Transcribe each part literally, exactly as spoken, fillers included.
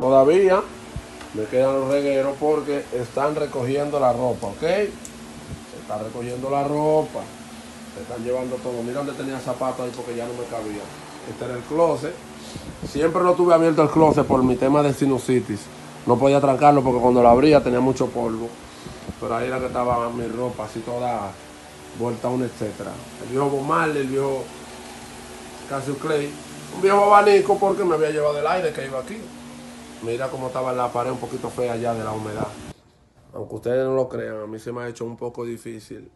Todavía me quedan los regueros porque están recogiendo la ropa, ¿ok? Se está recogiendo la ropa, se están llevando todo. Mira dónde tenía zapatos ahí porque ya no me cabía. Este era el closet. Siempre no tuve abierto el closet por mi tema de sinusitis. No podía trancarlo porque cuando lo abría tenía mucho polvo. Pero ahí era que estaba mi ropa, así toda vuelta una, etcétera. El viejo Bomarle, el viejo Cassius Clay. Un viejo abanico porque me había llevado el aire que iba aquí. Mira cómo estaba la pared un poquito fea ya de la humedad. Aunque ustedes no lo crean, a mí se me ha hecho un poco difícil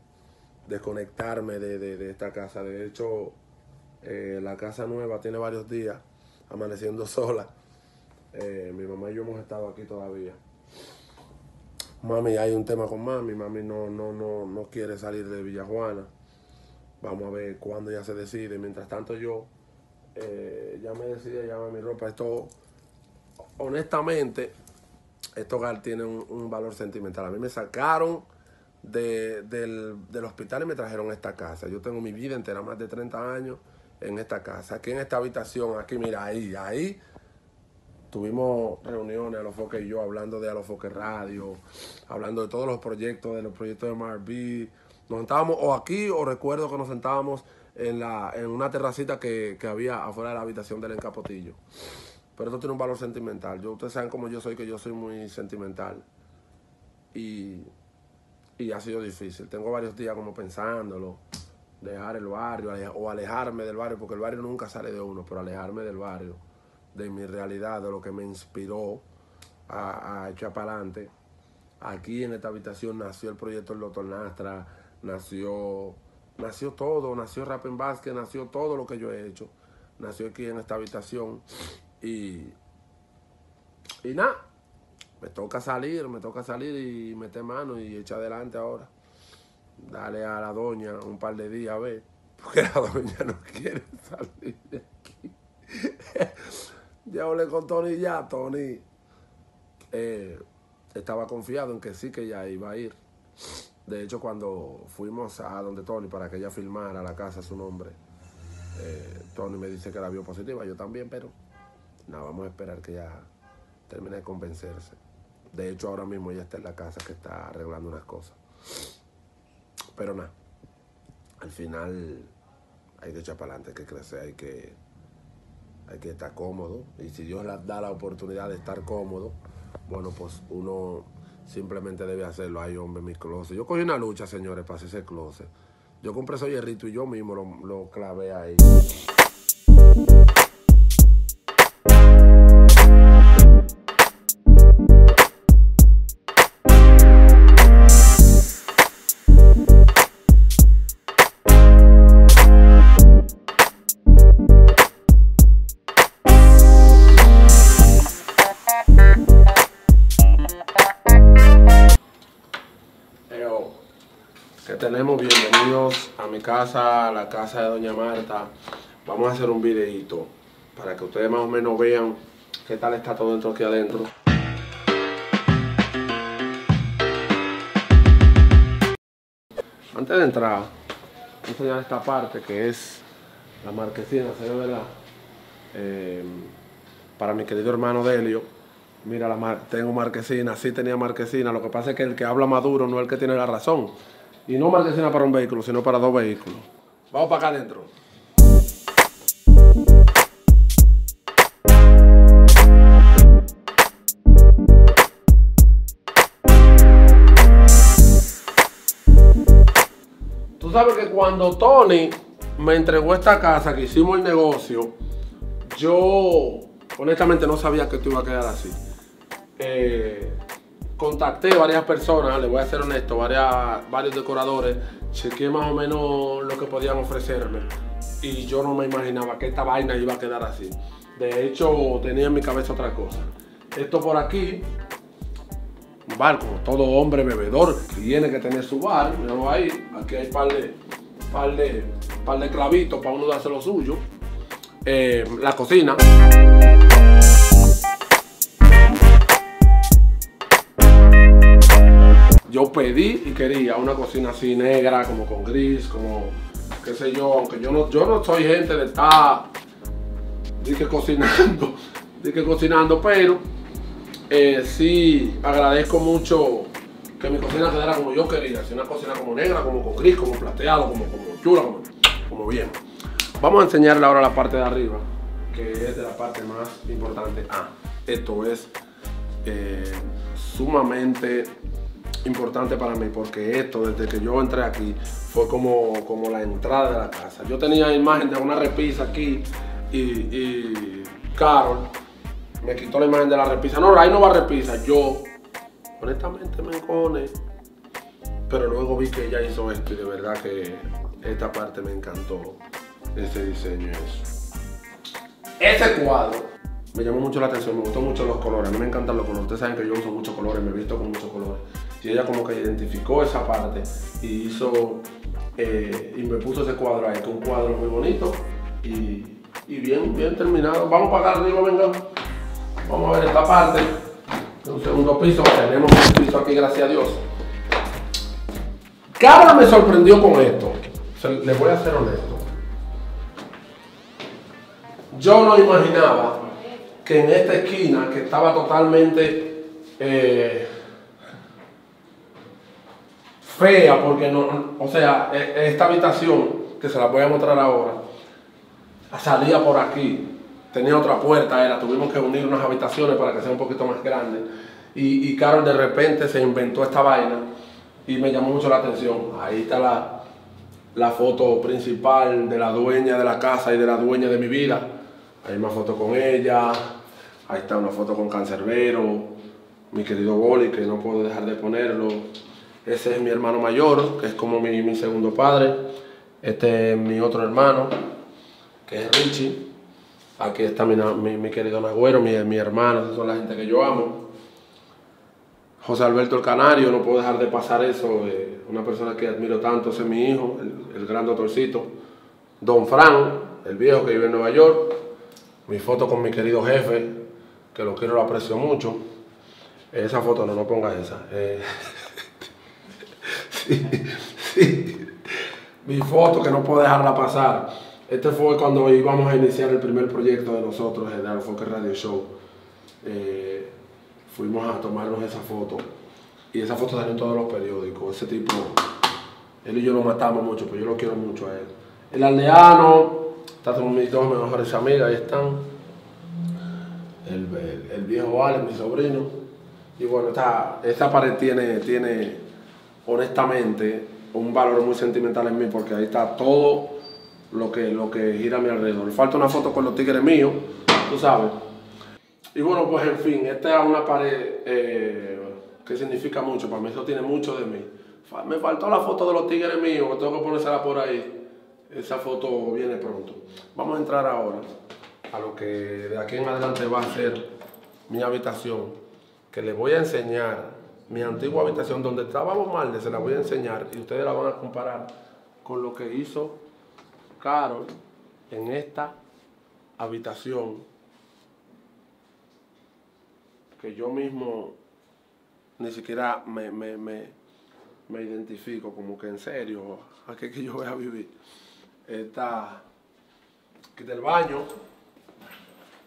desconectarme de, de, de esta casa. De hecho, eh, la casa nueva tiene varios días amaneciendo sola. Eh, mi mamá y yo hemos estado aquí todavía. Mami, hay un tema con mami. Mami no, no, no, no quiere salir de Villa Juana. Vamos a ver cuándo ya se decide. Mientras tanto yo eh, ya me decidí, ya mi ropa. Esto, honestamente, este hogar tiene un, un valor sentimental. A mí me sacaron de, del, del hospital y me trajeron a esta casa. Yo tengo mi vida entera, más de treinta años en esta casa. Aquí en esta habitación, aquí, mira, ahí, ahí. Tuvimos reuniones, Alofoke y yo, hablando de Alofoke Radio, hablando de todos los proyectos, de los proyectos de M R B. Nos sentábamos o aquí, o recuerdo que nos sentábamos en, la, en una terracita que, que había afuera de la habitación del encapotillo. Pero esto tiene un valor sentimental. Yo, ustedes saben cómo yo soy, que yo soy muy sentimental. Y, y ha sido difícil. Tengo varios días como pensándolo. Dejar el barrio o alejarme del barrio, porque el barrio nunca sale de uno, pero alejarme del barrio, de mi realidad, de lo que me inspiró a, a echar para adelante. Aquí en esta habitación nació el proyecto El Dotol Nastra, nació, nació todo, nació Rap en Vázquez, nació todo lo que yo he hecho. Nació aquí en esta habitación y, y nada, me toca salir, me toca salir y meter mano y echar adelante ahora. Dale a la doña un par de días a ver, porque la doña no quiere salir de aquí. Ya hablé con Tony, ya Tony eh, estaba confiado en que sí, que ella iba a ir. De hecho, cuando fuimos a donde Tony para que ella filmara la casa, su nombre, eh, Tony me dice que la vio positiva, yo también, pero nada, vamos a esperar que ella termine de convencerse. De hecho, ahora mismo ella está en la casa, que está arreglando unas cosas. Pero nada, al final hay que echar para adelante, hay que crecer, hay que... hay que estar cómodo, y si Dios les da la oportunidad de estar cómodo, bueno, pues uno simplemente debe hacerlo. Ay, hombre, mi closet. Yo cogí una lucha, señores, para hacer ese closet. Yo compré ese hierrito y yo mismo lo, lo clavé ahí. Tenemos bienvenidos a mi casa, a la casa de Doña Marta. Vamos a hacer un videito para que ustedes más o menos vean qué tal está todo dentro, aquí adentro. Antes de entrar, voy a enseñar esta parte que es la marquesina, se ve, ¿verdad? Eh, para mi querido hermano Delio. Mira, la mar tengo marquesina, sí tenía marquesina. Lo que pasa es que el que habla maduro no es el que tiene la razón. Y no marquesina para un vehículo, sino para dos vehículos. Vamos para acá adentro. Tú sabes que cuando Tony me entregó esta casa, que hicimos el negocio, yo honestamente no sabía que esto iba a quedar así. Eh... Contacté varias personas, les voy a ser honesto, varias, varios decoradores, chequeé más o menos lo que podían ofrecerme y yo no me imaginaba que esta vaina iba a quedar así. De hecho, tenía en mi cabeza otra cosa. Esto por aquí, un bar, como todo hombre bebedor tiene que tener su bar, míralo ahí, aquí hay un par de, par de, par de clavitos para uno darse lo suyo. Eh, la cocina. Yo pedí y quería una cocina así negra, como con gris, como qué sé yo, aunque yo no, yo no soy gente de estar dije, cocinando de que cocinando, pero eh, sí agradezco mucho que mi cocina quedara como yo quería, así una cocina como negra, como con gris, como plateado, como, como chula, como, como bien. Vamos a enseñarle ahora la parte de arriba, que es de la parte más importante. Ah, esto es eh, sumamente importante para mí, porque esto, desde que yo entré aquí, fue como, como la entrada de la casa. Yo tenía imagen de una repisa aquí y, y Carol me quitó la imagen de la repisa. No, ahí no va repisa. Yo, honestamente, me encojoné, pero luego vi que ella hizo esto y de verdad que esta parte me encantó. Ese diseño es. Ese cuadro me llamó mucho la atención, me gustó mucho los colores. A mí me encantan los colores. Ustedes saben que yo uso muchos colores, me he visto con muchos colores. Y ella como que identificó esa parte y hizo eh, y me puso ese cuadro ahí, que es un cuadro muy bonito y, y bien, bien terminado. Vamos para acá arriba, venga. Vamos a ver esta parte. Un segundo piso, tenemos un piso aquí, gracias a Dios. Carla me sorprendió con esto. Les voy a ser honesto. Yo no imaginaba que en esta esquina, que estaba totalmente eh, fea, porque no, o sea, esta habitación, que se la voy a mostrar ahora, salía por aquí, tenía otra puerta, era, tuvimos que unir unas habitaciones para que sea un poquito más grande, y, y Carol de repente se inventó esta vaina, y me llamó mucho la atención. Ahí está la, la foto principal de la dueña de la casa y de la dueña de mi vida. Hay una foto con ella, ahí está una foto con Cáncerbero, mi querido Boli, que no puedo dejar de ponerlo. Ese es mi hermano mayor, que es como mi, mi segundo padre. Este es mi otro hermano, que es Richie. Aquí está mi, mi, mi querido Nagüero, mi, mi hermano, esas son la gente que yo amo. José Alberto el Canario, no puedo dejar de pasar eso. Eh, una persona que admiro tanto, ese es mi hijo, el, el gran doctorcito. Don Fran, el viejo que vive en Nueva York. Mi foto con mi querido jefe, que lo quiero, lo aprecio mucho. Esa foto no, no pongas esa. Eh, sí, sí. Mi foto que no puedo dejarla pasar. Este fue cuando íbamos a iniciar el primer proyecto de nosotros, el Alofoke Radio Show. Eh, fuimos a tomarnos esa foto. Y esa foto salió en todos los periódicos. Ese tipo, él y yo lo matamos mucho, pero yo lo quiero mucho a él. El Aldeano. Estas son mis dos mejores amigas, ahí están. El, el, el viejo Ale, mi sobrino. Y bueno, esta, esta pared tiene, tiene, honestamente, un valor muy sentimental en mí, porque ahí está todo lo que, lo que gira a mi alrededor. Falta una foto con los tigres míos, tú sabes. Y bueno, pues en fin, esta es una pared eh, que significa mucho para mí, eso tiene mucho de mí. Me faltó la foto de los tigres míos, que tengo que ponérsela por ahí. Esa foto viene pronto. Vamos a entrar ahora a lo que de aquí en adelante va a ser mi habitación, que les voy a enseñar, mi antigua habitación donde estábamos mal, se la voy a enseñar y ustedes la van a comparar con lo que hizo Carol en esta habitación que yo mismo ni siquiera me, me, me, me identifico, como que en serio, ¿a qué que yo voy a vivir? Esta, aquí está el baño,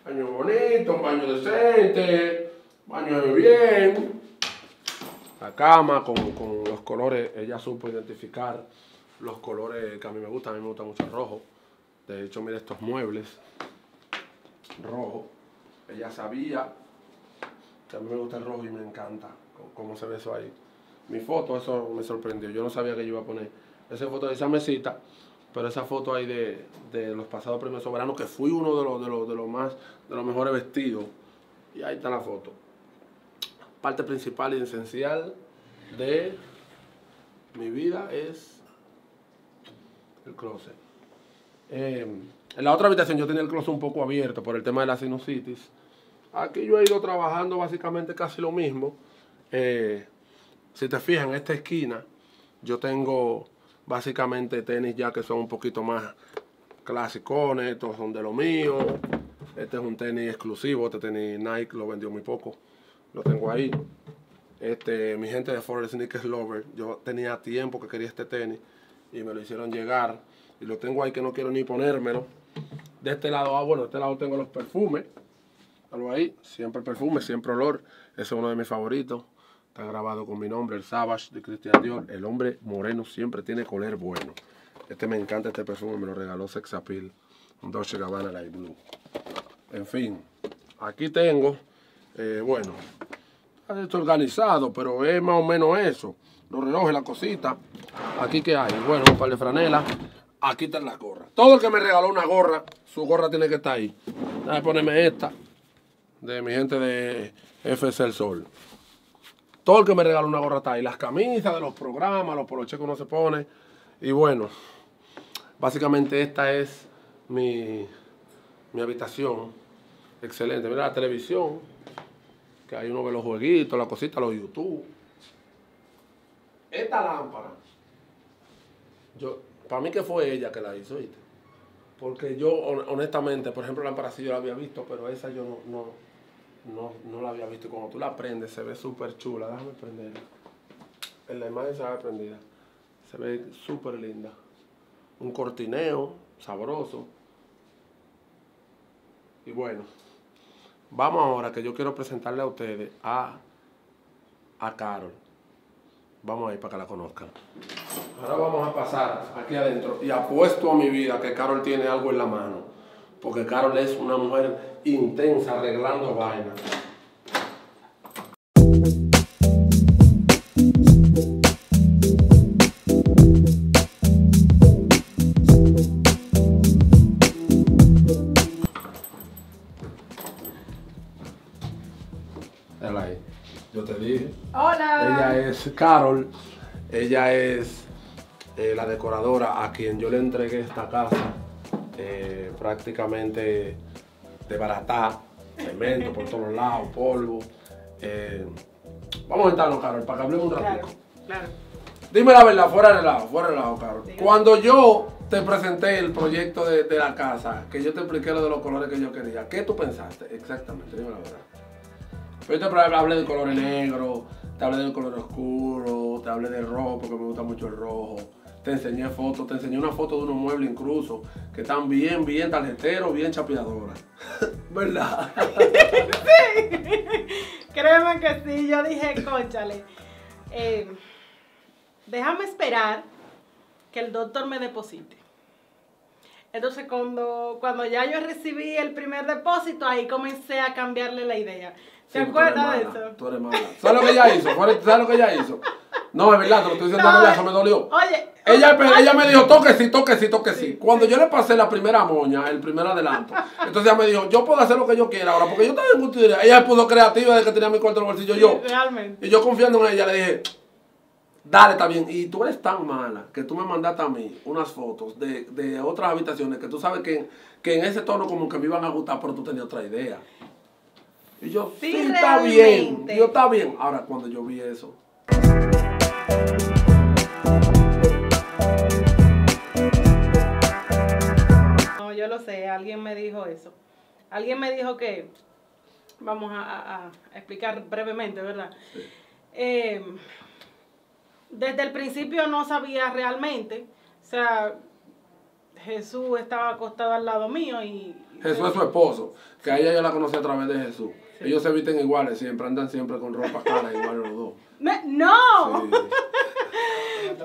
baño bonito, un baño decente, baño de bien, la cama con, con los colores, ella supo identificar los colores que a mí me gustan, a mí me gusta mucho el rojo, de hecho mira estos muebles, rojo, ella sabía que a mí me gusta el rojo y me encanta cómo se ve eso ahí, mi foto, eso me sorprendió, yo no sabía que yo iba a poner esa foto de esa mesita. Pero esa foto ahí de, de los pasados premios soberanos, que fui uno de los, de los, de los más, de los mejores vestidos. Y ahí está la foto. Parte principal y esencial de mi vida es el closet. Eh, en la otra habitación yo tenía el closet un poco abierto por el tema de la sinusitis. Aquí yo he ido trabajando básicamente casi lo mismo. Eh, si te fijas, en esta esquina yo tengo... básicamente tenis ya que son un poquito más clasicones, estos son de lo mío. Este es un tenis exclusivo, este tenis Nike lo vendió muy poco. Lo tengo ahí. Este, mi gente de Forest Sneakers Lover, yo tenía tiempo que quería este tenis y me lo hicieron llegar. Y lo tengo ahí que no quiero ni ponérmelo. De este lado, ah bueno, de este lado tengo los perfumes. Algo ahí, siempre perfume, siempre olor. Ese es uno de mis favoritos. Está grabado con mi nombre, el Savage de Christian Dior. El hombre moreno siempre tiene color bueno. Este me encanta, este perfume, me lo regaló Sex Appeal, un Dolce and Gabbana Light Blue. En fin, aquí tengo, eh, bueno, esto organizado, pero es más o menos eso. Los relojes, la cosita. Aquí que hay, bueno, un par de franelas. Aquí están las gorras. Todo el que me regaló una gorra, su gorra tiene que estar ahí. Déjame ponerme esta de mi gente de F C El Sol. Todo el que me regaló una gorra está ahí. Las camisas de los programas, los polochecos no se pone. Y bueno, básicamente esta es mi, mi habitación. Excelente. Mira la televisión, que ahí uno ve los jueguitos, las cositas, los YouTube. Esta lámpara, yo, para mí que fue ella que la hizo, ¿viste? Porque yo, honestamente, por ejemplo, la lámpara sí yo la había visto, pero esa yo no, no, no, no la había visto. Y cuando tú la prendes, se ve súper chula. Déjame prenderla. En la imagen se ve prendida. Se ve súper linda. Un cortineo sabroso. Y bueno, vamos ahora que yo quiero presentarle a ustedes a, a Carol. Vamos a ir para que la conozcan. Ahora vamos a pasar aquí adentro. Y apuesto a mi vida que Carol tiene algo en la mano. Porque Carol es una mujer intensa arreglando vainas. Carol, ella es eh, la decoradora a quien yo le entregué esta casa eh, prácticamente de baratá, cemento por todos lados, polvo. Eh, vamos a sentarnos, Carol, para que hablemos un ratito. Claro, claro. Dime la verdad, fuera de lado, fuera de lado, Carol. Dígame. Cuando yo te presenté el proyecto de, de la casa, que yo te expliqué lo de los colores que yo quería, ¿qué tú pensaste exactamente? Dime la verdad. Yo te hablé de colores negros, te hablé del color oscuro, te hablé del rojo porque me gusta mucho el rojo. Te enseñé fotos, te enseñé una foto de unos muebles incluso, que están bien, bien tarjeteros, bien chapeadoras. ¿Verdad? Sí. Créeme que sí, yo dije, cónchale, eh, déjame esperar que el doctor me deposite. Entonces cuando, cuando ya yo recibí el primer depósito, ahí comencé a cambiarle la idea. ¿Te sí, acuerdas de eso? Tú eres mala. ¿Sabes lo que ella hizo? ¿Sabes lo que ella hizo? No, es verdad, te lo estoy diciendo, no, eso me dolió. Oye, ella, oye, ella me dijo, toque sí, toque sí, toque sí. sí. Cuando yo le pasé la primera moña, el primer adelanto, entonces ella me dijo, yo puedo hacer lo que yo quiera ahora, porque yo estaba en cultura. Ella se puso creativa desde que tenía mi cuarto en el bolsillo, sí, yo. Realmente. Y yo confiando en ella, le dije, dale, está bien. Y tú eres tan mala que tú me mandaste a mí unas fotos de, de otras habitaciones que tú sabes que, que en ese tono como que me iban a gustar, pero tú tenías otra idea. Y yo, sí, sí está bien, yo está bien. Ahora, cuando yo vi eso. No, yo lo sé, alguien me dijo eso. Alguien me dijo que, vamos a, a, a explicar brevemente, ¿verdad? Sí. Eh, desde el principio no sabía realmente, o sea, Jesús estaba acostado al lado mío y... Jesús es su esposo, que a ella yo la conocí a través de Jesús. Sí. Ellos se visten iguales siempre, andan siempre con ropa cara igual los dos. Me, ¡No! Sí.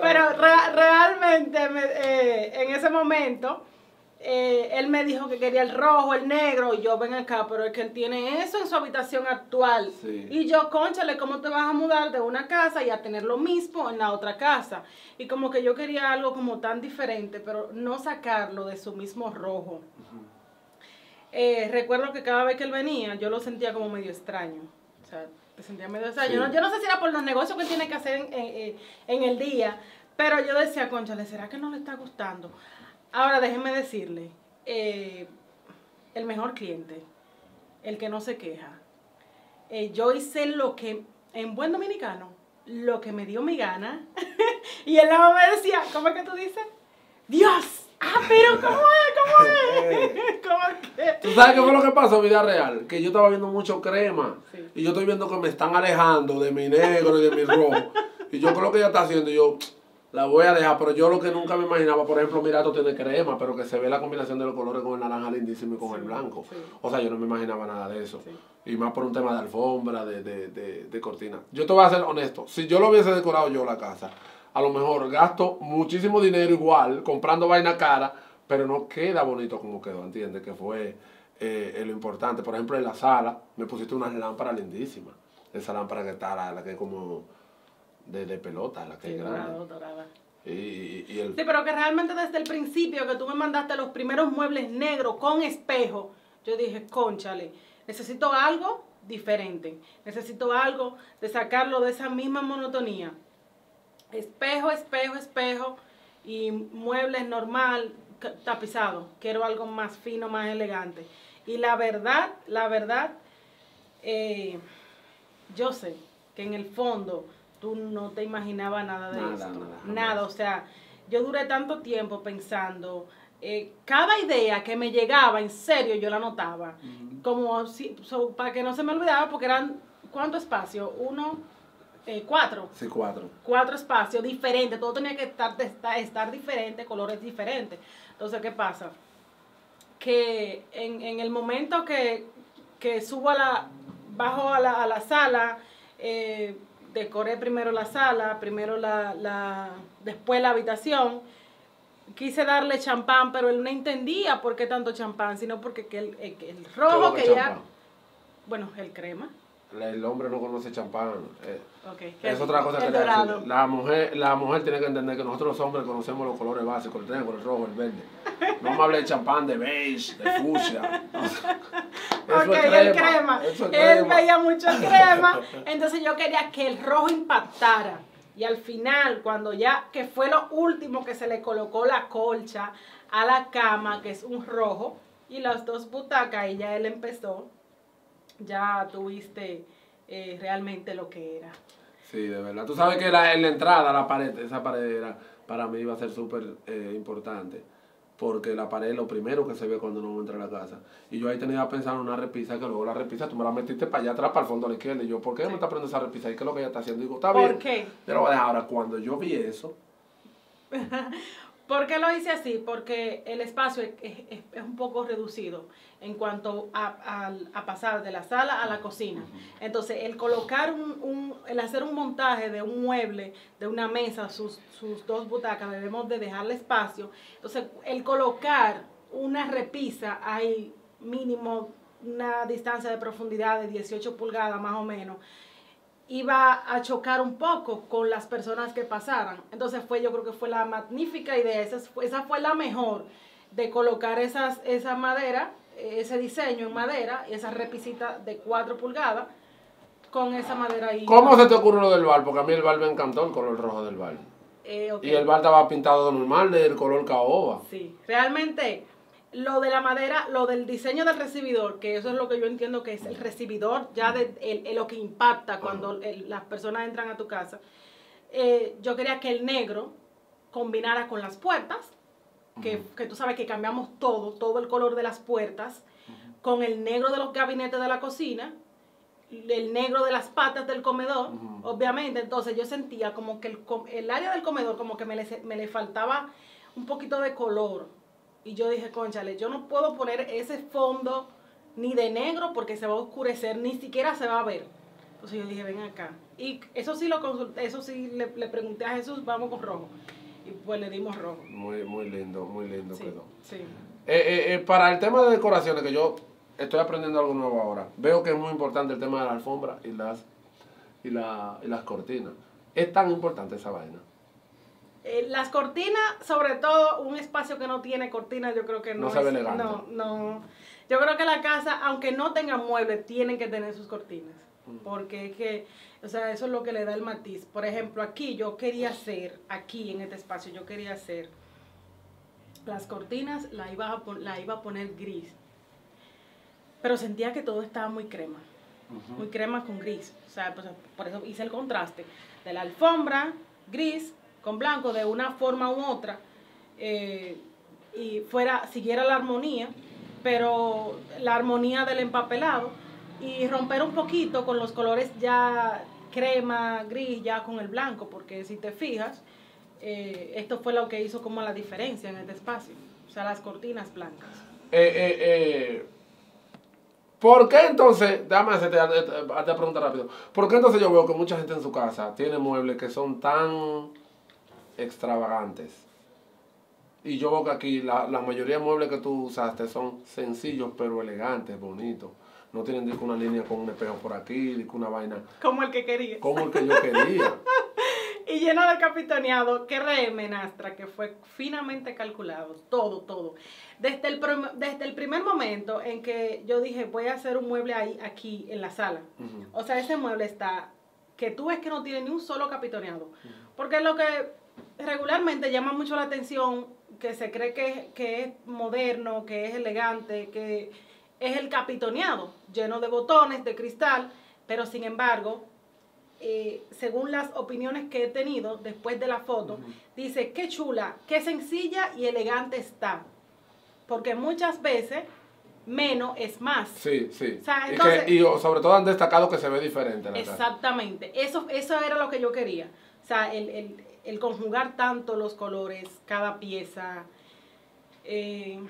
Pero re realmente me, eh, en ese momento, eh, él me dijo que quería el rojo, el negro, y yo, ven acá, pero es que él tiene eso en su habitación actual. Sí. Y yo, cónchale, ¿cómo te vas a mudar de una casa y a tener lo mismo en la otra casa? Y como que yo quería algo como tan diferente, pero no sacarlo de su mismo rojo. Uh-huh. Eh, recuerdo que cada vez que él venía, yo lo sentía como medio extraño. O sea, me sentía medio extraño. Sí. Yo, no, yo no sé si era por los negocios que tiene que hacer en, en, en el día, pero yo decía, cónchale, ¿será que no le está gustando? Ahora, déjenme decirle, eh, el mejor cliente, el que no se queja. Eh, yo hice lo que, en buen dominicano, lo que me dio mi gana. Y él nada más me decía, ¿cómo es que tú dices? ¡Dios! Ah, pero ¿cómo es? ¿Cómo es? ¿Cómo que? ¿Tú sabes qué fue lo que pasó en vida real? Que yo estaba viendo mucho crema. Sí. Y yo estoy viendo que me están alejando de mi negro y de mi rojo. Y yo creo que ella está haciendo. Y yo, la voy a dejar, pero yo lo que nunca me imaginaba, por ejemplo, mira, esto tiene crema, pero que se ve la combinación de los colores con el naranja lindísimo y con sí, el blanco. Sí. O sea, yo no me imaginaba nada de eso. Sí. Y más por un tema de alfombra, de, de, de, de cortina. Yo te voy a ser honesto, si yo lo hubiese decorado yo la casa, a lo mejor gasto muchísimo dinero igual, comprando vaina cara, pero no queda bonito como quedó, ¿entiendes? Que fue eh, lo importante. Por ejemplo, en la sala me pusiste unas lámparas lindísimas. Esa lámpara que está, la, la que es como... De, de pelota, la que sí, es grande. Dorada. Y, y, y el... Sí, pero que realmente desde el principio que tú me mandaste los primeros muebles negros con espejo, yo dije, cónchale, necesito algo diferente. Necesito algo de sacarlo de esa misma monotonía. Espejo, espejo, espejo y muebles normal, tapizado. Quiero algo más fino, más elegante. Y la verdad, la verdad, eh, yo sé que en el fondo... Tú no te imaginabas nada de nada, esto. Nada, nada, o sea, yo duré tanto tiempo pensando, eh, cada idea que me llegaba, en serio, yo la anotaba. Uh-huh. Como si, so, para que no se me olvidaba, porque eran, ¿cuánto espacio? Uno, eh, cuatro. Sí, cuatro. Cuatro espacios diferentes, todo tenía que estar, estar diferente, colores diferentes. Entonces, ¿qué pasa? Que en, en el momento que, que subo a la, bajo a la, a la sala, eh, decoré primero la sala, primero la, la, después la habitación. Quise darle champán, pero él no entendía por qué tanto champán, sino porque que el, el, el rojo que ya... Champán. Bueno, el crema. El hombre no conoce champán. Eh, okay. Es otra cosa que le la mujer, la mujer tiene que entender que nosotros los hombres conocemos los colores básicos, el triángulo, el rojo, el verde. No me hable de champán, de beige, de fucsia. O sea, eso okay, es crema, el crema. Eso es crema. Él veía mucho crema. Entonces yo quería que el rojo impactara. Y al final, cuando ya, que fue lo último que se le colocó la colcha a la cama, que es un rojo, y las dos butacas, y ya él empezó. Ya tuviste eh, realmente lo que era. Sí, de verdad. Tú sabes que la, en la entrada, la pared, esa pared era, para mí iba a ser súper eh, importante. Porque la pared es lo primero que se ve cuando uno entra a la casa. Y yo ahí tenía pensado en una repisa, que luego la repisa tú me la metiste para allá atrás, para el fondo a la izquierda. Y yo, ¿por qué sí. me está poniendo esa repisa? ¿Y qué es lo que ella está haciendo? Y digo, está bien. ¿Por qué? Pero bueno, ahora, cuando yo vi eso... ¿Por qué lo hice así? Porque el espacio es, es, es un poco reducido en cuanto a, a, a pasar de la sala a la cocina. Entonces, el colocar un, un, el hacer un montaje de un mueble, de una mesa, sus, sus dos butacas, debemos de dejarle espacio. Entonces, el colocar una repisa, hay mínimo una distancia de profundidad de dieciocho pulgadas más o menos, iba a chocar un poco con las personas que pasaran. Entonces fue, yo creo que fue la magnífica idea, esa fue, esa fue la mejor, de colocar esas, esa madera, ese diseño en madera, esa repisita de cuatro pulgadas, con esa madera ahí. ¿Cómo se te ocurre lo del bar? Porque a mí el bar me encantó el color rojo del bar. Eh, okay. Y el bar estaba pintado normal, del color caoba. Sí, realmente... Lo de la madera, lo del diseño del recibidor, que eso es lo que yo entiendo que es el recibidor, ya de, el, el, lo que impacta cuando el, las personas entran a tu casa. Eh, yo quería que el negro combinara con las puertas, que, uh-huh. que tú sabes que cambiamos todo, todo el color de las puertas, uh-huh. con el negro de los gabinetes de la cocina, el negro de las patas del comedor, uh-huh. obviamente. Entonces yo sentía como que el, el área del comedor como que me le, me le faltaba un poquito de color. Y yo dije, cónchale, yo no puedo poner ese fondo ni de negro porque se va a oscurecer, ni siquiera se va a ver. Entonces yo dije, ven acá. Y eso sí lo consulté, eso sí le, le pregunté a Jesús, vamos con rojo. Y pues le dimos rojo. Muy, muy lindo, muy lindo sí, quedó. Sí. Eh, eh, eh, para el tema de decoraciones, que yo estoy aprendiendo algo nuevo ahora, veo que es muy importante el tema de la alfombra y las, y la, y las cortinas. ¿Es tan importante esa vaina? Eh, las cortinas, sobre todo un espacio que no tiene cortinas, yo creo que no, no se ve elegante. No, no. Yo creo que la casa, aunque no tenga muebles, tienen que tener sus cortinas. Uh-huh. Porque es que, o sea, eso es lo que le da el matiz. Por ejemplo, aquí yo quería hacer, aquí en este espacio, yo quería hacer las cortinas, la iba a, la iba a poner gris. Pero sentía que todo estaba muy crema. Uh-huh. Muy crema con gris. O sea, pues, por eso hice el contraste de la alfombra, gris, con blanco, de una forma u otra, eh, y fuera, siguiera la armonía, pero la armonía del empapelado, y romper un poquito con los colores ya crema, gris, ya con el blanco, porque si te fijas, eh, esto fue lo que hizo como la diferencia en este espacio. O sea, las cortinas blancas. Eh, eh, eh. ¿Por qué entonces, dame a hacerte la pregunta rápido, por qué entonces yo veo que mucha gente en su casa tiene muebles que son tan extravagantes? Y yo veo que aquí la, la mayoría de muebles que tú usaste son sencillos pero elegantes, bonitos. No tienen de una línea con un espejo por aquí, de una vaina. Como el que quería. Como el que yo quería. Y lleno de capitoneado, que R M Nastra, que fue finamente calculado, todo, todo. Desde el, desde el primer momento en que yo dije, voy a hacer un mueble ahí, aquí, en la sala. Uh-huh. O sea, ese mueble está, que tú ves que no tiene ni un solo capitoneado. Uh-huh. Porque lo que regularmente llama mucho la atención, que se cree que, que es moderno, que es elegante, que es el capitoneado, lleno de botones, de cristal, pero sin embargo... Eh, según las opiniones que he tenido después de la foto, uh-huh. dice, qué chula, qué sencilla y elegante está. Porque muchas veces, menos es más. Sí, sí. O sea, entonces, y, que, y sobre todo han destacado que se ve diferente. La exactamente. Eso, eso era lo que yo quería. O sea, el, el, el conjugar tanto los colores, cada pieza. Eh,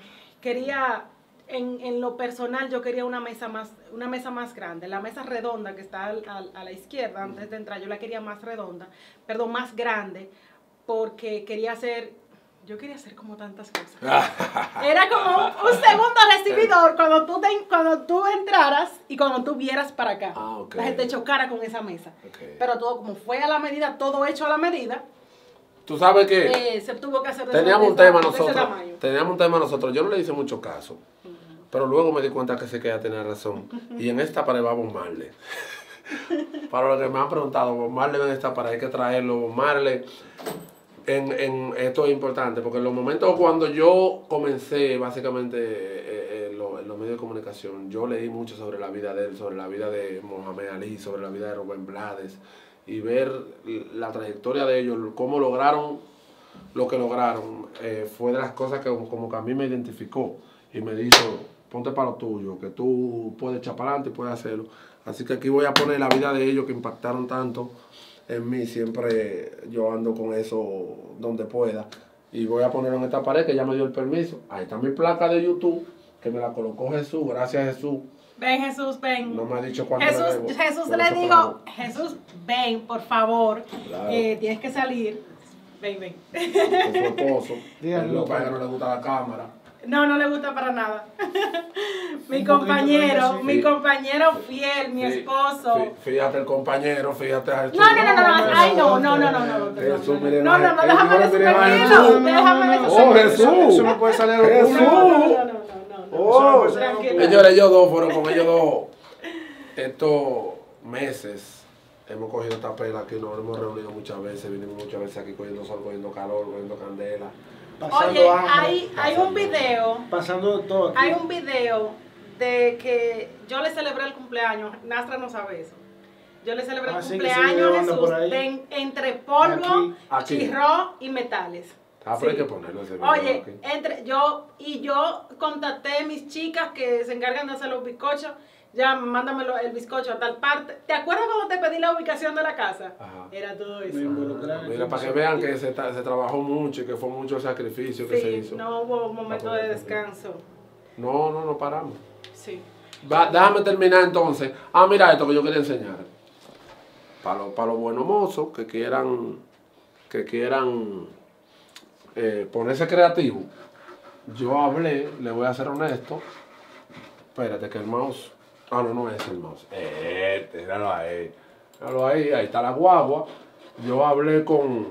quería... En, en lo personal yo quería una mesa más una mesa más grande, la mesa redonda que está al, al, a la izquierda antes de entrar, yo la quería más redonda, perdón, más grande, porque quería hacer, yo quería hacer como tantas cosas. Era como un, un segundo recibidor cuando tú, te, cuando tú entraras y cuando tú vieras para acá, ah, okay. la gente chocara con esa mesa, okay. pero todo como fue a la medida, todo hecho a la medida. Tú sabes que eh, se tuvo que hacer teníamos un tema nosotros, teníamos un tema nosotros, yo no le hice mucho caso. Pero luego me di cuenta que se queda tenía razón. Y en esta pared va Bob Marley. Para los que me han preguntado, Bob Marley en esta pared hay que traerlo. Bob Marley, en, en, esto es importante, porque en los momentos cuando yo comencé, básicamente, eh, eh, lo, en los medios de comunicación, yo leí mucho sobre la vida de él, sobre la vida de Mohamed Ali, sobre la vida de Rubén Blades, y ver la trayectoria de ellos, cómo lograron lo que lograron, eh, fue de las cosas que como que a mí me identificó y me dijo... Ponte para lo tuyo, que tú puedes echar para adelante y puedes hacerlo. Así que aquí voy a poner la vida de ellos que impactaron tanto en mí. Siempre yo ando con eso donde pueda. Y voy a ponerlo en esta pared que ya me dio el permiso. Ahí está mi placa de YouTube que me la colocó Jesús. Gracias, Jesús. Ven, Jesús, ven. No me ha dicho cuánto Jesús, le debo. Jesús le digo, Jesús, ven, por favor. Claro. Eh, tienes que salir. Ven, ven. Es su esposo. Díganlo. Para que no le gusta la cámara. No, no le gusta para nada. mi compañero, mi compañero fiel, mi esposo. Fíjate el compañero, fíjate a Jesús. No, no, no, no, ay, no, no, no, no, no. No, no, no, déjame decir tranquilo. Déjame decir. Oh, Jesús. Eso no puede salir de Jesús. No, no, no, no. Señores, ellos dos fueron con ellos dos. Estos meses hemos cogido esta pela aquí, nos hemos reunido muchas veces, vinimos muchas veces aquí cogiendo sol, cogiendo calor, cogiendo candela. Oye, hambre, hay, hay un video, pasando todo aquí. Hay un video de que yo le celebré el cumpleaños, Nastra no sabe eso, yo le celebré ah, el cumpleaños a Jesús de, entre polvo, aquí, aquí. Chirro y metales. Ah, pero sí. Hay que ponerlo ese video. Oye, aquí. Entre, yo, y yo contacté a mis chicas que se encargan de hacer los bizcochos, ya mándame el bizcocho a tal parte. ¿Te acuerdas cuando te pedí la ubicación de la casa? Ajá. Era todo eso. Ah, mira, para que vean que se, se trabajó mucho y que fue mucho sacrificio que sí, se hizo. No hubo momento de descanso. No, no, no paramos. Sí. Va, déjame terminar entonces. Ah, mira esto que yo quería enseñar. Para los para los buenos mozos que quieran, que quieran eh, ponerse creativos. Yo hablé, le voy a ser honesto. Espérate que el mouse... Ah, no, no es el mouse. Eh, míralo ahí. Míralo ahí, ahí está la guagua. Yo hablé con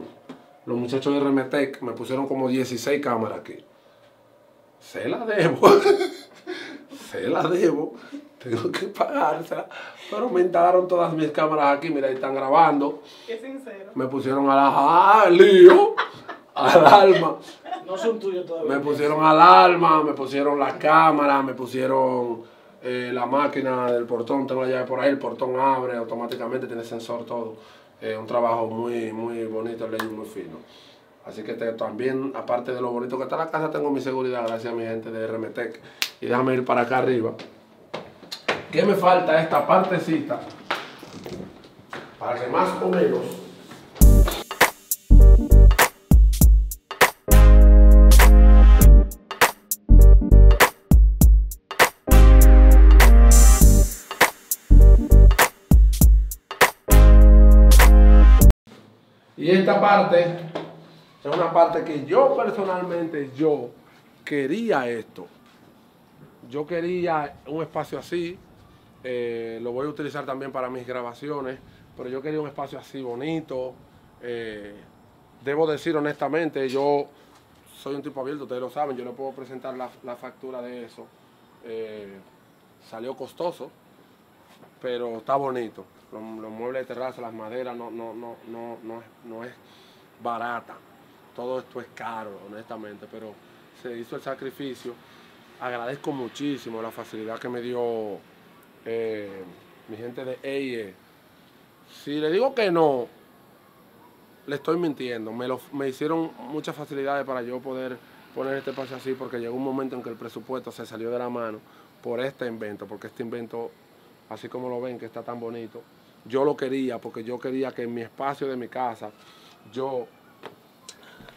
los muchachos de R M T E C, me pusieron como dieciséis cámaras aquí. Se la debo. Se la debo. Tengo que pagársela. Pero me instalaron todas mis cámaras aquí, mira, ahí están grabando. Qué sincero. Me pusieron a la... ¡Ah, lío! Alarma. No son tuyos todavía. Me pusieron alarma, me pusieron la cámara, me pusieron... Eh, la máquina del portón, tengo la llave por ahí, el portón abre automáticamente, tiene sensor, todo. Eh, un trabajo muy, muy bonito, muy fino. Así que te, también, aparte de lo bonito que está la casa, tengo mi seguridad, gracias a mi gente de R M T E C. Y déjame ir para acá arriba. ¿Qué me falta esta partecita? Para que más o menos... Y esta parte es una parte que yo personalmente, yo quería esto. Yo quería un espacio así, eh, lo voy a utilizar también para mis grabaciones, pero yo quería un espacio así bonito. Eh, debo decir honestamente, yo soy un tipo abierto, ustedes lo saben, yo le puedo presentar la, la factura de eso. Eh, salió costoso, pero está bonito. Los, los muebles de terraza, las maderas, no, no, no, no, no, es, no es barata. Todo esto es caro, honestamente, pero se hizo el sacrificio. Agradezco muchísimo la facilidad que me dio eh, mi gente de E I E. Si le digo que no, le estoy mintiendo. Me, lo, me hicieron muchas facilidades para yo poder poner este espacio así, porque llegó un momento en que el presupuesto se salió de la mano por este invento, porque este invento, así como lo ven, que está tan bonito, yo lo quería, porque yo quería que en mi espacio de mi casa, yo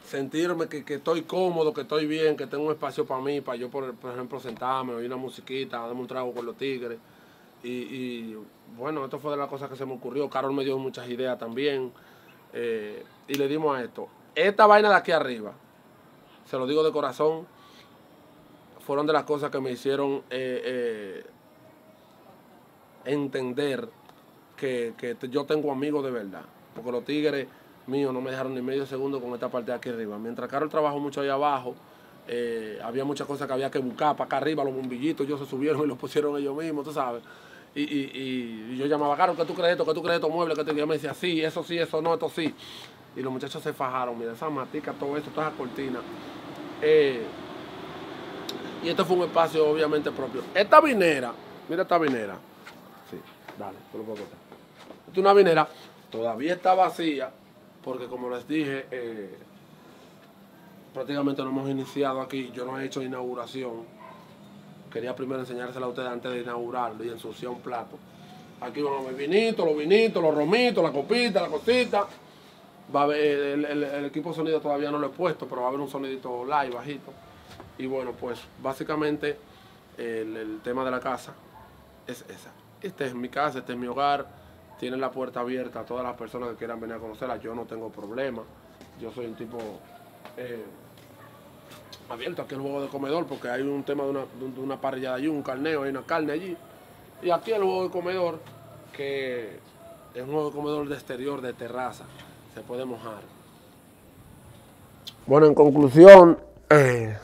sentirme que, que estoy cómodo, que estoy bien, que tengo un espacio para mí, para yo, por, por ejemplo, sentarme, oír una musiquita, darme un trago con los tigres. Y, y bueno, esto fue de las cosas que se me ocurrió. Carol me dio muchas ideas también. Eh, y le dimos a esto. Esta vaina de aquí arriba, se lo digo de corazón, fueron de las cosas que me hicieron eh, eh, entender que, que yo tengo amigos de verdad. Porque los tigres míos no me dejaron ni medio segundo con esta parte de aquí arriba. Mientras Carol trabajó mucho ahí abajo, eh, había muchas cosas que había que buscar para acá arriba. Los bombillitos ellos se subieron y los pusieron ellos mismos, tú sabes. Y, y, y yo llamaba a Carol, ¿qué tú crees esto? ¿Qué tú crees estos muebles? Y yo me decía, sí, eso sí, eso no, esto sí. Y los muchachos se fajaron, mira, esas maticas, todo eso, todas las cortinas. Eh, y este fue un espacio obviamente propio. Esta vinera, mira esta vinera. Sí, dale, te lo puedo cortar. Esta es una vinera, todavía está vacía, porque como les dije, eh, prácticamente no hemos iniciado aquí, yo no he hecho inauguración. Quería primero enseñársela a ustedes antes de inaugurarlo y ensuciar un plato. Aquí van a ver vinitos, los vinitos, los romitos, la copita, la cosita. Va a haber, el, el, el equipo de sonido todavía no lo he puesto, pero va a haber un sonidito live bajito. Y bueno, pues básicamente el, el tema de la casa es esa. Esta es mi casa, este es mi hogar. Tienen la puerta abierta a todas las personas que quieran venir a conocerla. Yo no tengo problema. Yo soy un tipo... Eh, abierto aquí el juego de comedor, porque hay un tema de una, de una parrillada allí, un carneo, hay una carne allí. Y aquí el juego de comedor, que es un juego de comedor de exterior, de terraza, se puede mojar. Bueno, en conclusión, eh,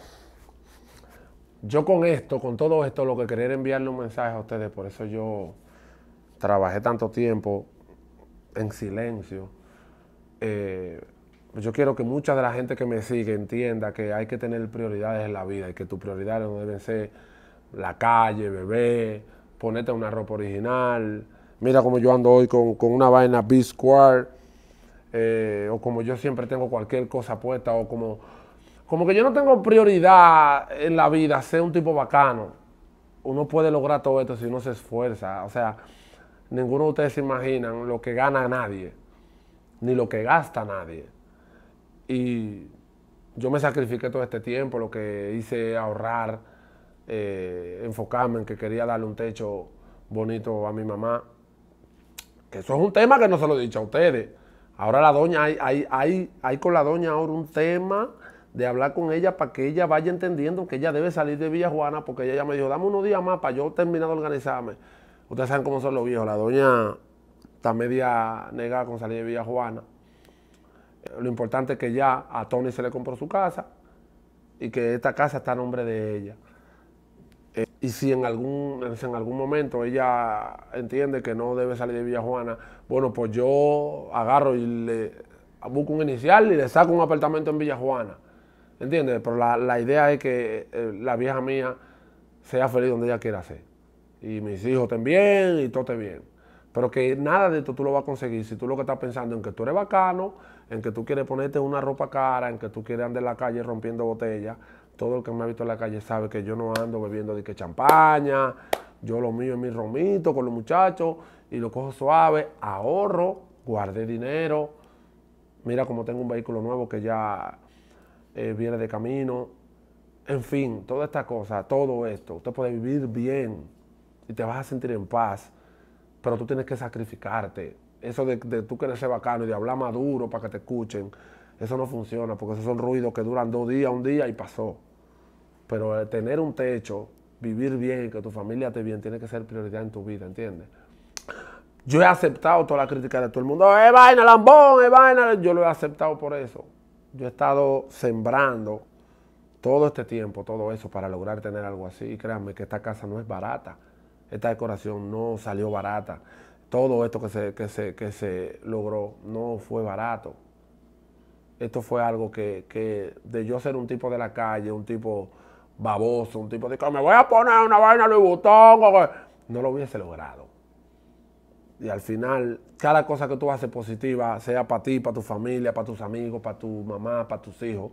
yo con esto, con todo esto, lo que quería era enviarle un mensaje a ustedes, por eso yo trabajé tanto tiempo en silencio. Eh, Yo quiero que mucha de la gente que me sigue entienda que hay que tener prioridades en la vida y que tus prioridades no deben ser la calle, bebé, ponerte una ropa original. Mira como yo ando hoy con, con una vaina B-square, eh, o como yo siempre tengo cualquier cosa puesta, o como, como que yo no tengo prioridad en la vida, ser un tipo bacano. Uno puede lograr todo esto si uno se esfuerza. O sea, ninguno de ustedes se imaginan lo que gana nadie, ni lo que gasta nadie. Y yo me sacrifiqué todo este tiempo, lo que hice ahorrar, eh, enfocarme en que quería darle un techo bonito a mi mamá. Que eso es un tema que no se lo he dicho a ustedes. Ahora la doña, hay, hay, hay, hay con la doña ahora un tema de hablar con ella para que ella vaya entendiendo que ella debe salir de Villa Juana, porque ella ya me dijo, dame unos días más para yo terminar de organizarme. Ustedes saben cómo son los viejos, la doña está media negada con salir de Villa Juana. Lo importante es que ya a Tony se le compró su casa y que esta casa está a nombre de ella. Eh, y si en algún, si en algún momento ella entiende que no debe salir de Villa Juana, bueno, pues yo agarro y le busco un inicial y le saco un apartamento en Villa Juana. ¿Entiendes? Pero la, la idea es que eh, la vieja mía sea feliz donde ella quiera ser. Y mis hijos estén bien y todo esté bien. Pero que nada de esto tú lo vas a conseguir si tú lo que estás pensando en que tú eres bacano, en que tú quieres ponerte una ropa cara, en que tú quieres andar en la calle rompiendo botellas. Todo el que me ha visto en la calle sabe que yo no ando bebiendo de que champaña, yo lo mío es mi romito con los muchachos y lo cojo suave, ahorro, guardé dinero. Mira como tengo un vehículo nuevo que ya eh, viene de camino. En fin, toda esta cosa, todo esto, usted puede vivir bien y te vas a sentir en paz. Pero tú tienes que sacrificarte. eso de, de tú querer ser bacano y de hablar más duro para que te escuchen, eso no funciona, porque esos son ruidos que duran dos días, un día y pasó. Pero el tener un techo, vivir bien, que tu familia esté bien, tiene que ser prioridad en tu vida, ¿entiendes? Yo he aceptado toda la crítica de todo el mundo. ¡Eh, vaina, lambón! ¡Eh, vaina! Yo lo he aceptado por eso. Yo he estado sembrando todo este tiempo, todo eso, para lograr tener algo así. Y créanme que esta casa no es barata. Esta decoración no salió barata. Todo esto que se, que se, que se logró no fue barato. Esto fue algo que, que de yo ser un tipo de la calle, un tipo baboso, un tipo de que me voy a poner una vaina Louis Vuitton, no lo hubiese logrado. Y al final, cada cosa que tú haces positiva, sea para ti, para tu familia, para tus amigos, para tu mamá, para tus hijos,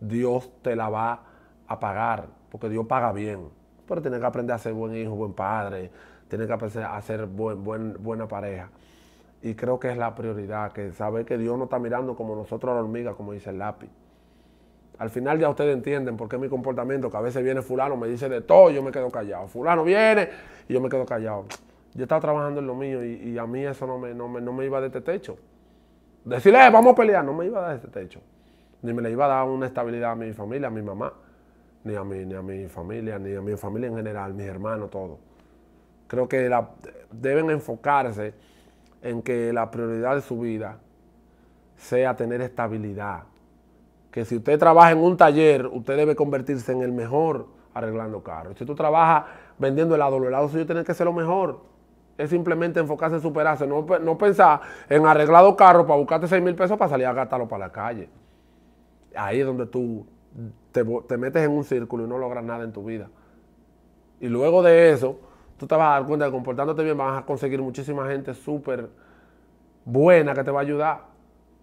Dios te la va a pagar, porque Dios paga bien. Pero tienes que aprender a ser buen hijo, buen padre, tienes que aprender a ser buen, buen, buena pareja. Y creo que es la prioridad, que saber que Dios no está mirando como nosotros a la hormiga, como dice el lápiz. Al final ya ustedes entienden por qué mi comportamiento, que a veces viene fulano, me dice de todo, yo me quedo callado. Fulano viene y yo me quedo callado. Yo estaba trabajando en lo mío y, y a mí eso no me, no, me, no me iba de este techo. Decirle, eh, vamos a pelear, no me iba a dar este techo. Ni me le iba a dar una estabilidad a mi familia, a mi mamá, ni a mi, ni a mi familia, ni a mi familia en general, mis hermanos, todo. Creo que la, deben enfocarse en que la prioridad de su vida sea tener estabilidad. Que si usted trabaja en un taller, usted debe convertirse en el mejor arreglando carros. Si tú trabajas vendiendo helado, los helados suyos tienen que ser lo mejor. Es simplemente enfocarse en superarse. No, no pensar en arreglado carro para buscarte seis mil pesos para salir a gastarlo para la calle. Ahí es donde tú te, te metes en un círculo y no logras nada en tu vida. Y luego de eso, tú te vas a dar cuenta que comportándote bien vas a conseguir muchísima gente súper buena que te va a ayudar.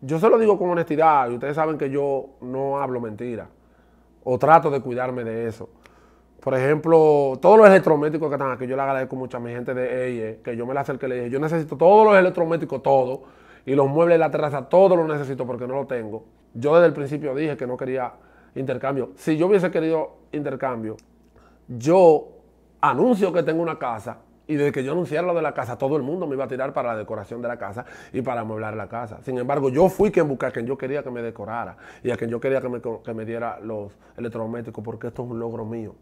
Yo se lo digo con honestidad y ustedes saben que yo no hablo mentira o trato de cuidarme de eso. Por ejemplo, todos los electrométricos que están aquí, yo le agradezco mucho a mi gente de E I E, que yo me la acerqué y le dije, yo necesito todos los electrométricos, todos, y los muebles de la terraza, todos los necesito porque no lo tengo. Yo desde el principio dije que no quería intercambio. Si yo hubiese querido intercambio, yo anuncio que tengo una casa y desde que yo anunciara lo de la casa, todo el mundo me iba a tirar para la decoración de la casa y para amueblar la casa. Sin embargo, yo fui quien buscaba a quien yo quería que me decorara y a quien yo quería que me, que me diera los electrodomésticos porque esto es un logro mío.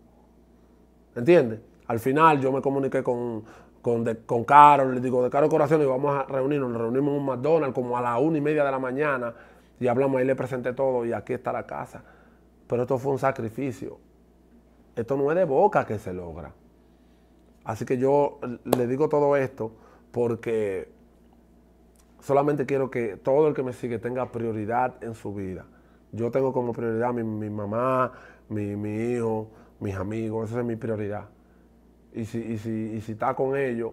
¿Entiendes? Al final yo me comuniqué con, con, de, con Carol, le digo, de Carol Corazón, y vamos a reunirnos. Nos reunimos en un McDonald's como a las una y media de la mañana y hablamos, ahí le presenté todo y aquí está la casa. Pero esto fue un sacrificio. Esto no es de boca que se logra. Así que yo le digo todo esto porque solamente quiero que todo el que me sigue tenga prioridad en su vida. Yo tengo como prioridad mi, mi mamá, mi, mi hijo, mis amigos, esa es mi prioridad. Y si, y, si, y si está con ellos,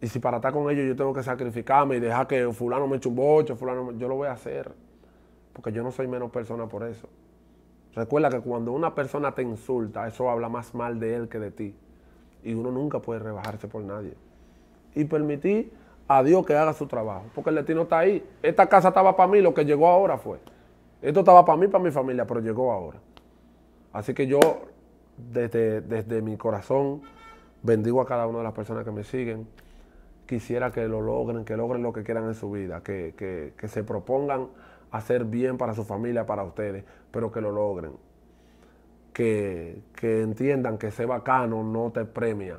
y si para estar con ellos yo tengo que sacrificarme y dejar que fulano me eche un bocho, fulano, yo lo voy a hacer. Porque yo no soy menos persona por eso. Recuerda que cuando una persona te insulta, eso habla más mal de él que de ti. Y uno nunca puede rebajarse por nadie. Y permití a Dios que haga su trabajo, porque el destino está ahí. Esta casa estaba para mí, lo que llegó ahora fue. Esto estaba para mí, para mi familia, pero llegó ahora. Así que yo, desde, desde mi corazón, bendigo a cada una de las personas que me siguen. Quisiera que lo logren, que logren lo que quieran en su vida, que, que, que se propongan hacer bien para su familia, para ustedes, pero que lo logren. Que, que entiendan que ser bacano no te premia.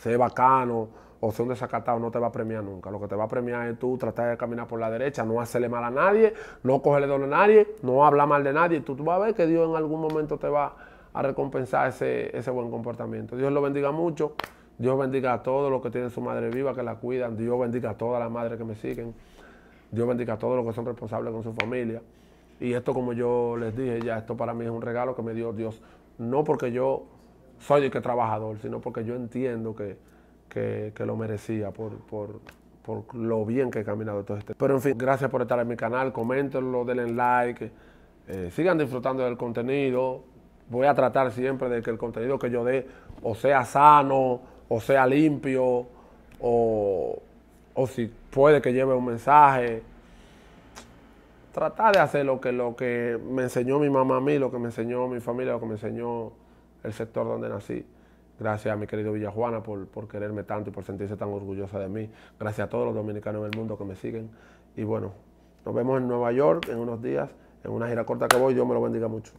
Ser bacano o ser un desacatado no te va a premiar nunca. Lo que te va a premiar es tú tratar de caminar por la derecha, no hacerle mal a nadie, no cogerle dolor a nadie, no hablar mal de nadie. Tú, tú vas a ver que Dios en algún momento te va a recompensar ese, ese buen comportamiento. Dios lo bendiga mucho. Dios bendiga a todos los que tienen su madre viva, que la cuidan. Dios bendiga a todas las madres que me siguen. Dios bendiga a todos los que son responsables con su familia. Y esto, como yo les dije, ya esto para mí es un regalo que me dio Dios. No porque yo soy el que trabajador, sino porque yo entiendo que, que, que lo merecía por, por, por lo bien que he caminado todo este. Pero en fin, gracias por estar en mi canal. Coméntenlo, denle like. Eh, sigan disfrutando del contenido. Voy a tratar siempre de que el contenido que yo dé o sea sano, o sea limpio, o, o si puede que lleve un mensaje. Tratar de hacer lo que, lo que me enseñó mi mamá a mí, lo que me enseñó mi familia, lo que me enseñó el sector donde nací. Gracias a mi querido Villa Juana por, por quererme tanto y por sentirse tan orgullosa de mí. Gracias a todos los dominicanos del mundo que me siguen. Y bueno, nos vemos en Nueva York en unos días, en una gira corta que voy. Dios me lo bendiga mucho.